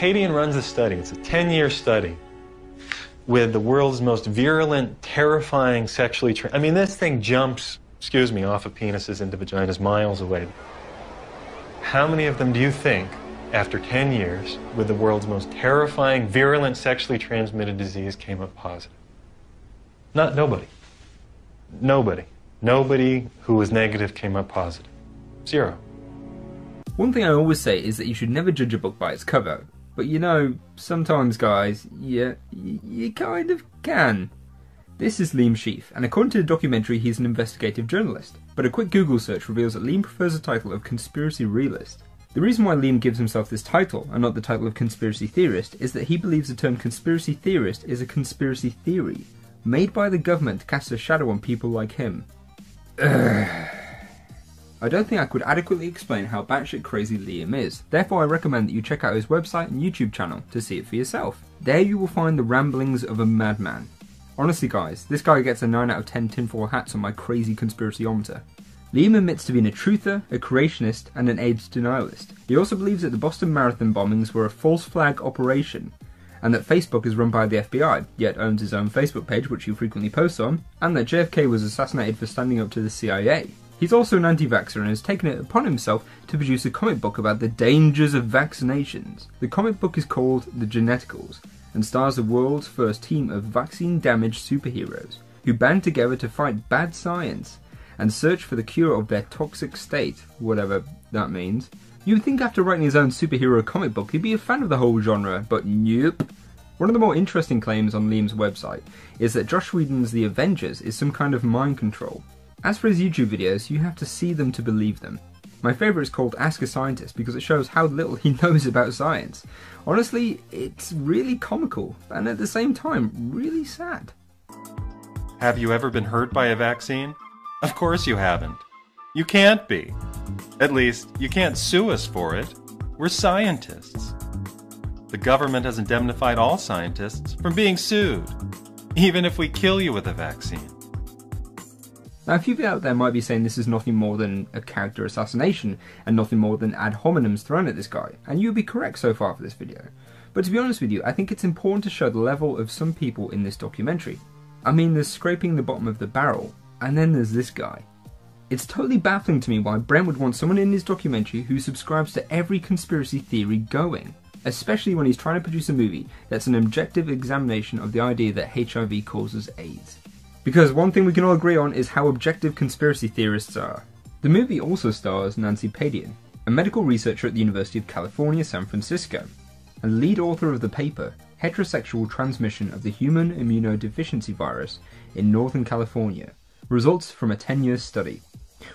Padian runs the study. It's a 10-year study with the world's most virulent, terrifying sexually transmitted. I mean, this thing jumps, excuse me, off of penises into vaginas miles away. How many of them do you think, after 10 years, with the world's most terrifying, virulent, sexually transmitted disease, came up positive? Not nobody. Nobody. Nobody who was negative came up positive. Zero. One thing I always say is that you should never judge a book by its cover. But you know, sometimes guys, you kind of can. This is Liam Scheff, and according to the documentary, he's an investigative journalist. But a quick Google search reveals that Liam prefers the title of conspiracy realist. The reason why Liam gives himself this title, and not the title of conspiracy theorist, is that he believes the term conspiracy theorist is a conspiracy theory, made by the government to cast a shadow on people like him. Ugh. I don't think I could adequately explain how batshit crazy Liam is, therefore I recommend that you check out his website and YouTube channel to see it for yourself. There you will find the ramblings of a madman. Honestly guys, this guy gets a 9 out of 10 tinfoil hats on my crazy conspiracyometer. Liam admits to being a truther, a creationist, and an AIDS denialist. He also believes that the Boston Marathon bombings were a false flag operation, and that Facebook is run by the FBI, yet owns his own Facebook page which he frequently posts on, and that JFK was assassinated for standing up to the CIA. He's also an anti-vaxxer and has taken it upon himself to produce a comic book about the dangers of vaccinations. The comic book is called The Geneticals, and stars the world's first team of vaccine-damaged superheroes, who band together to fight bad science and search for the cure of their toxic state, whatever that means. You'd think after writing his own superhero comic book he'd be a fan of the whole genre, but nope. One of the more interesting claims on Liam's website is that Josh Whedon's The Avengers is some kind of mind control. As for his YouTube videos, you have to see them to believe them. My favourite is called Ask a Scientist because it shows how little he knows about science. Honestly, it's really comical and at the same time really sad. Have you ever been hurt by a vaccine? Of course you haven't. You can't be. At least, you can't sue us for it. We're scientists. The government has indemnified all scientists from being sued, even if we kill you with a vaccine. Now, a few of you out there might be saying this is nothing more than a character assassination and nothing more than ad hominems thrown at this guy, and you would be correct so far for this video. But to be honest with you, I think it's important to show the level of some people in this documentary. I mean, there's scraping the bottom of the barrel, and then there's this guy. It's totally baffling to me why Brent would want someone in his documentary who subscribes to every conspiracy theory going, especially when he's trying to produce a movie that's an objective examination of the idea that HIV causes AIDS. Because one thing we can all agree on is how objective conspiracy theorists are. The movie also stars Nancy Padian, a medical researcher at the University of California, San Francisco, and lead author of the paper, Heterosexual Transmission of the Human Immunodeficiency Virus in Northern California, Results from a 10-year Study,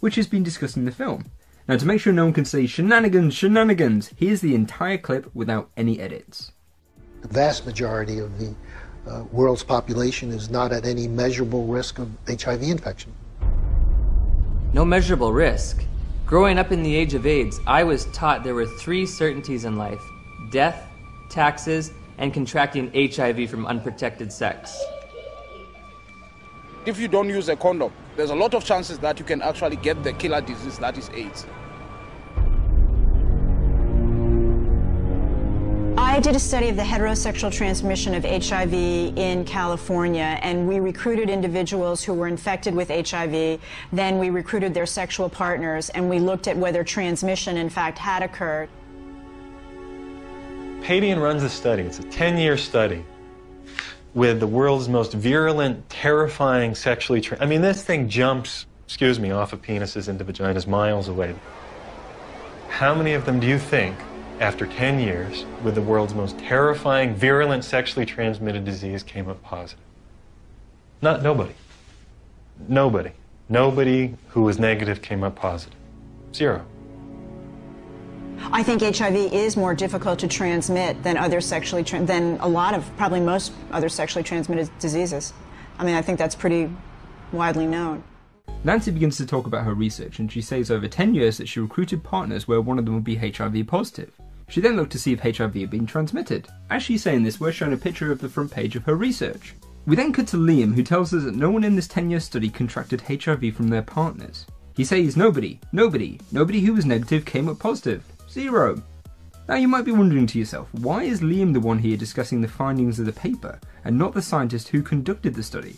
which has been discussed in the film. Now, to make sure no one can say shenanigans, shenanigans, here's the entire clip without any edits. The vast majority of the world's population is not at any measurable risk of HIV infection. No measurable risk. Growing up in the age of AIDS, I was taught there were three certainties in life: death, taxes, and contracting HIV from unprotected sex. If you don't use a condom, there's a lot of chances that you can actually get the killer disease that is AIDS. I did a study of the heterosexual transmission of HIV in California, and we recruited individuals who were infected with HIV, then we recruited their sexual partners, and we looked at whether transmission in fact had occurred. Padian runs a study. It's a 10-year study with the world's most virulent, terrifying sexually transmitted. I mean, this thing jumps, excuse me, off of penises into vaginas miles away. How many of them do you think, after 10 years, with the world's most terrifying, virulent, sexually transmitted disease, came up positive? Not nobody. Nobody. Nobody who was negative came up positive. Zero. I think HIV is more difficult to transmit than other sexually probably most other sexually transmitted diseases. I mean, I think that's pretty widely known. Nancy begins to talk about her research, and she says over 10 years that she recruited partners where one of them would be HIV positive. She then looked to see if HIV had been transmitted. As she's saying this, we're shown a picture of the front page of her research. We then cut to Liam, who tells us that no one in this 10-year study contracted HIV from their partners. He says nobody who was negative came up positive. Zero. Now you might be wondering to yourself, why is Liam the one here discussing the findings of the paper and not the scientist who conducted the study?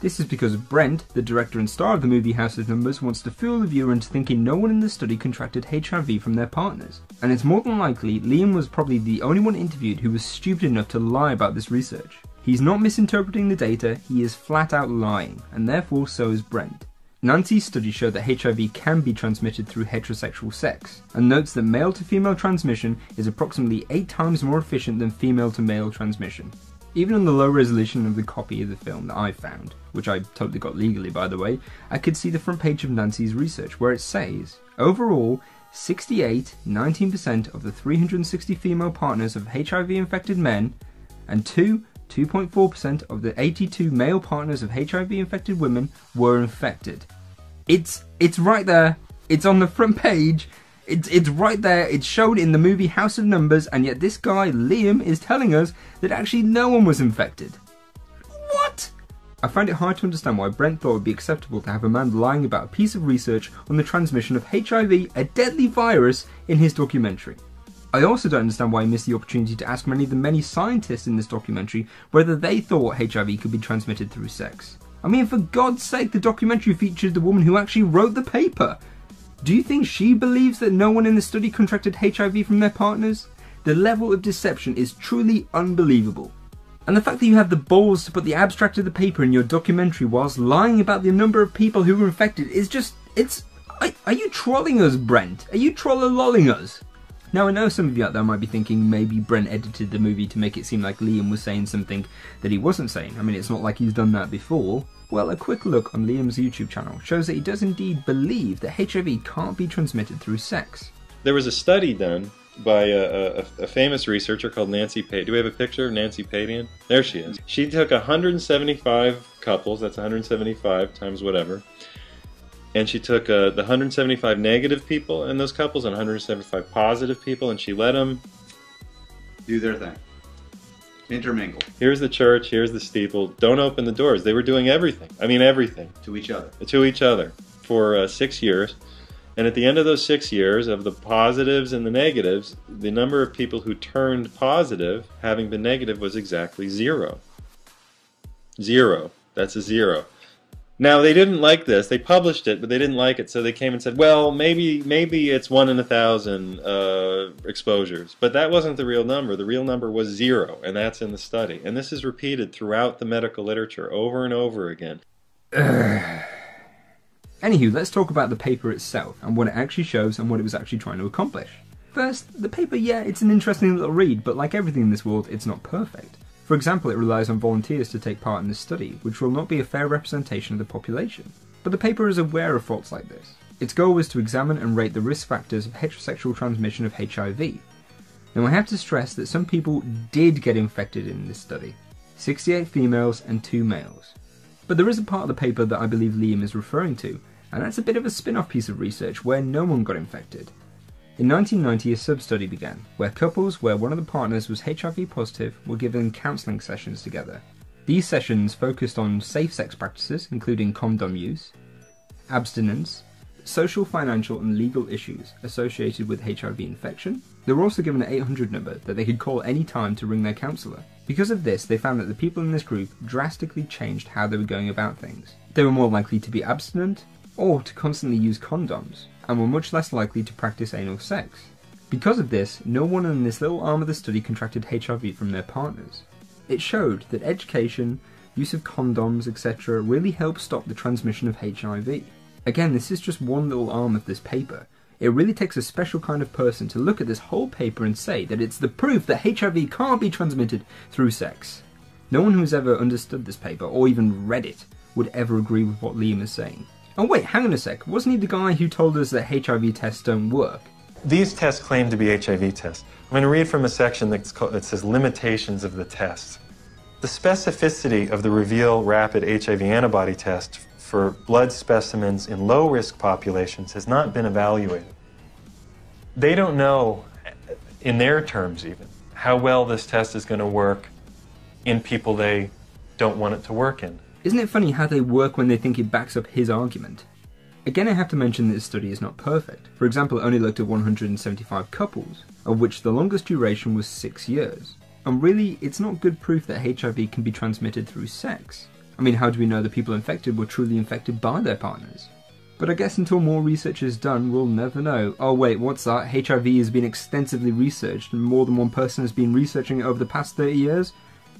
This is because Brent, the director and star of the movie House of Numbers, wants to fool the viewer into thinking no one in the study contracted HIV from their partners. And it's more than likely Liam was probably the only one interviewed who was stupid enough to lie about this research. He's not misinterpreting the data, he is flat out lying, and therefore so is Brent. Nancy's study showed that HIV can be transmitted through heterosexual sex, and notes that male to female transmission is approximately 8 times more efficient than female to male transmission. Even on the low resolution of the copy of the film that I found, which I totally got legally by the way, I could see the front page of Nancy's research where it says, overall, 19% of the 360 female partners of HIV-infected men and 2.4% of the 82 male partners of HIV-infected women were infected. It's right there, it's on the front page, it's right there, it's shown in the movie House of Numbers, and yet this guy, Liam, is telling us that actually no one was infected. What? I find it hard to understand why Brent thought it would be acceptable to have a man lying about a piece of research on the transmission of HIV, a deadly virus, in his documentary. I also don't understand why he missed the opportunity to ask many of the many scientists in this documentary whether they thought HIV could be transmitted through sex. I mean, for God's sake, the documentary featured the woman who actually wrote the paper. Do you think she believes that no one in the study contracted HIV from their partners? The level of deception is truly unbelievable. And the fact that you have the balls to put the abstract of the paper in your documentary whilst lying about the number of people who were infected is just, are you trolling us, Brent? Are you troll-a-lolling us? Now I know some of you out there might be thinking maybe Brent edited the movie to make it seem like Liam was saying something that he wasn't saying. I mean, it's not like he's done that before. Well, a quick look on Liam's YouTube channel shows that he does indeed believe that HIV can't be transmitted through sex. There was a study done by a famous researcher called Nancy Padian. Do we have a picture of Nancy Padian? There she is. She took 175 couples, that's 175 times whatever, and she took the 175 negative people in those couples and 175 positive people, and she let them do their thing. Intermingle. Here's the church, here's the steeple, don't open the doors. They were doing everything. I mean everything. To each other. To each other for 6 years. And at the end of those 6 years, of the positives and the negatives, the number of people who turned positive having been negative was exactly zero. Zero. That's a zero. Now they didn't like this. They published it, but they didn't like it, so they came and said, well, maybe it's 1 in 1,000 exposures. But that wasn't the real number. The real number was zero, and that's in the study. And this is repeated throughout the medical literature over and over again. Anywho, let's talk about the paper itself and what it actually shows and what it was actually trying to accomplish. First, the paper, yeah, it's an interesting little read, but like everything in this world, it's not perfect. For example, it relies on volunteers to take part in this study, which will not be a fair representation of the population. But the paper is aware of faults like this. Its goal was to examine and rate the risk factors of heterosexual transmission of HIV. Now I have to stress that some people did get infected in this study, 68 females and 2 males. But there is a part of the paper that I believe Liam is referring to, and that's a bit of a spin-off piece of research where no one got infected. In 1990, a sub-study began, where couples where one of the partners was HIV positive were given counselling sessions together. These sessions focused on safe sex practices, including condom use, abstinence, social, financial and legal issues associated with HIV infection. They were also given an 800 number that they could call any time to ring their counsellor. Because of this, they found that the people in this group drastically changed how they were going about things. They were more likely to be abstinent, or to constantly use condoms, and were much less likely to practice anal sex. Because of this, no one in this little arm of the study contracted HIV from their partners. It showed that education, use of condoms, etc. really helped stop the transmission of HIV. Again, this is just one little arm of this paper. It really takes a special kind of person to look at this whole paper and say that it's the proof that HIV can't be transmitted through sex. No one who has ever understood this paper, or even read it, would ever agree with what Liam is saying. Oh wait, hang on a sec, wasn't he the guy who told us that HIV tests don't work? These tests claim to be HIV tests. I'm going to read from a section that says limitations of the tests. The specificity of the Reveal Rapid HIV Antibody Test for blood specimens in low-risk populations has not been evaluated. They don't know, in their terms even, how well this test is going to work in people they don't want it to work in. Isn't it funny how they work when they think it backs up his argument? Again, I have to mention that this study is not perfect. For example, it only looked at 175 couples, of which the longest duration was 6 years. And really, it's not good proof that HIV can be transmitted through sex. I mean, how do we know the people infected were truly infected by their partners? But I guess until more research is done, we'll never know. Oh wait, what's that? HIV has been extensively researched and more than one person has been researching it over the past 30 years?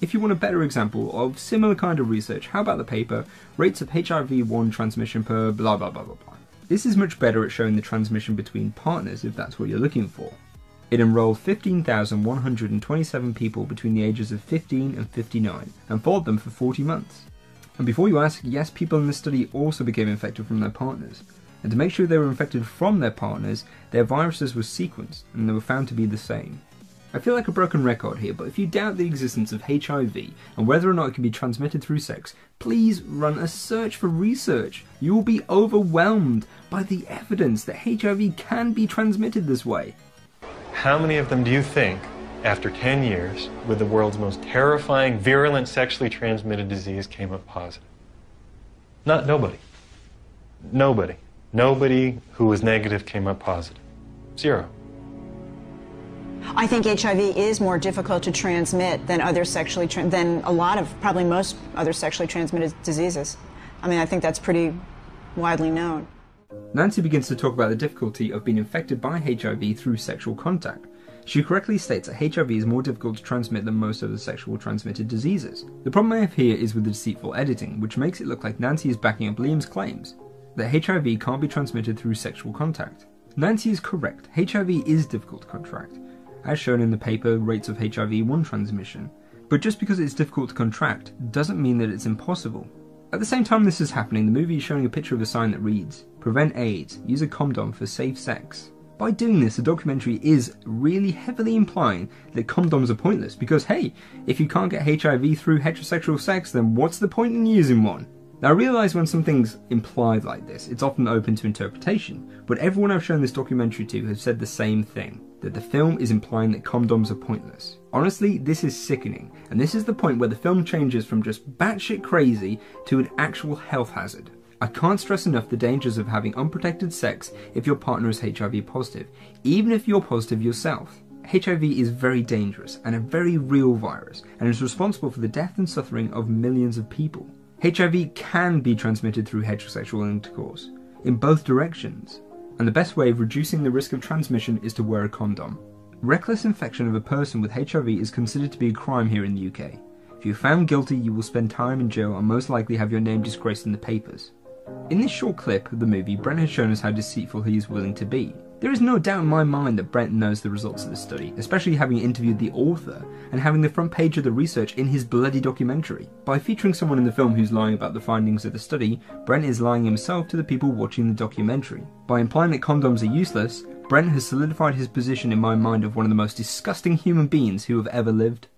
If you want a better example of similar kind of research, how about the paper, Rates of HIV-1 Transmission per blah blah blah blah blah. This is much better at showing the transmission between partners if that's what you're looking for. It enrolled 15,127 people between the ages of 15 and 59 and followed them for 40 months. And before you ask, yes, people in this study also became infected from their partners. And to make sure they were infected from their partners, their viruses were sequenced and they were found to be the same. I feel like a broken record here, but if you doubt the existence of HIV and whether or not it can be transmitted through sex, please run a search for research. You will be overwhelmed by the evidence that HIV can be transmitted this way. How many of them do you think, after 10 years, with the world's most terrifying, virulent, sexually transmitted disease, came up positive? Not nobody. Nobody. Nobody who was negative came up positive. Zero. I think HIV is more difficult to transmit than other sexually probably most other sexually transmitted diseases. I mean, I think that's pretty widely known. Nancy begins to talk about the difficulty of being infected by HIV through sexual contact. She correctly states that HIV is more difficult to transmit than most other sexually transmitted diseases. The problem I have here is with the deceitful editing, which makes it look like Nancy is backing up Liam's claims that HIV can't be transmitted through sexual contact. Nancy is correct, HIV is difficult to contract, as shown in the paper Rates of HIV-1 Transmission. But just because it's difficult to contract doesn't mean that it's impossible. At the same time this is happening, the movie is showing a picture of a sign that reads, "Prevent AIDS, use a condom for safe sex." By doing this, the documentary is really heavily implying that condoms are pointless because hey, if you can't get HIV through heterosexual sex, then what's the point in using one? Now I realise when something's implied like this, it's often open to interpretation, but everyone I've shown this documentary to has said the same thing, that the film is implying that condoms are pointless. Honestly, this is sickening, and this is the point where the film changes from just batshit crazy to an actual health hazard. I can't stress enough the dangers of having unprotected sex if your partner is HIV positive, even if you're positive yourself. HIV is very dangerous and a very real virus, and is responsible for the death and suffering of millions of people. HIV can be transmitted through heterosexual intercourse, in both directions, and the best way of reducing the risk of transmission is to wear a condom. Reckless infection of a person with HIV is considered to be a crime here in the UK. If you're found guilty, you will spend time in jail and most likely have your name disgraced in the papers. In this short clip of the movie, Brent has shown us how deceitful he is willing to be. There is no doubt in my mind that Brent knows the results of this study, especially having interviewed the author and having the front page of the research in his bloody documentary. By featuring someone in the film who's lying about the findings of the study, Brent is lying himself to the people watching the documentary. By implying that condoms are useless, Brent has solidified his position in my mind of one of the most disgusting human beings who have ever lived.